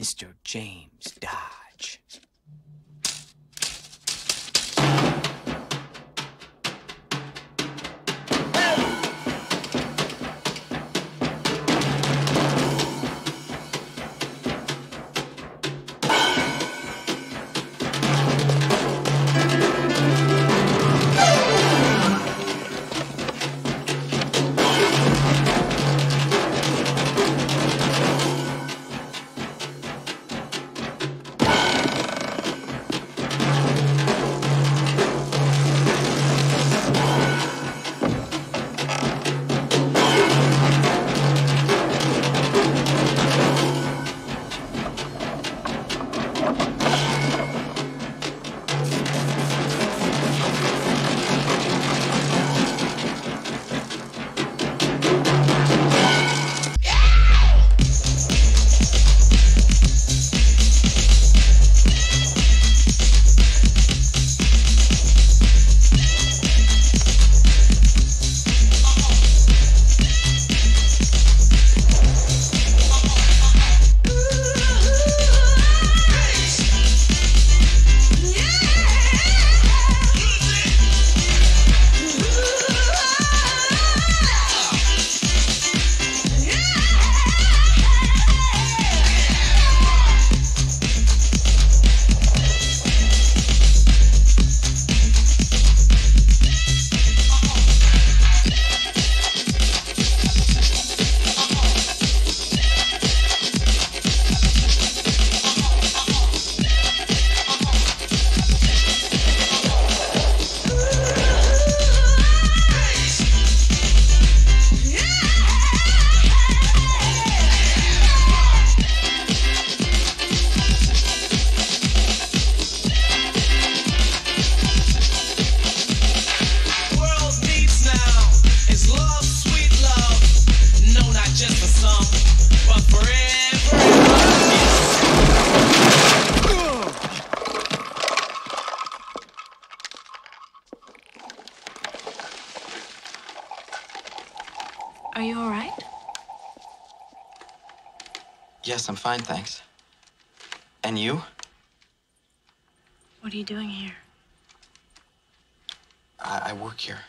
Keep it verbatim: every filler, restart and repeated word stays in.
Mister James Dodge. Are you all right? Yes, I'm fine, thanks. And you? What are you doing here? I, I work here.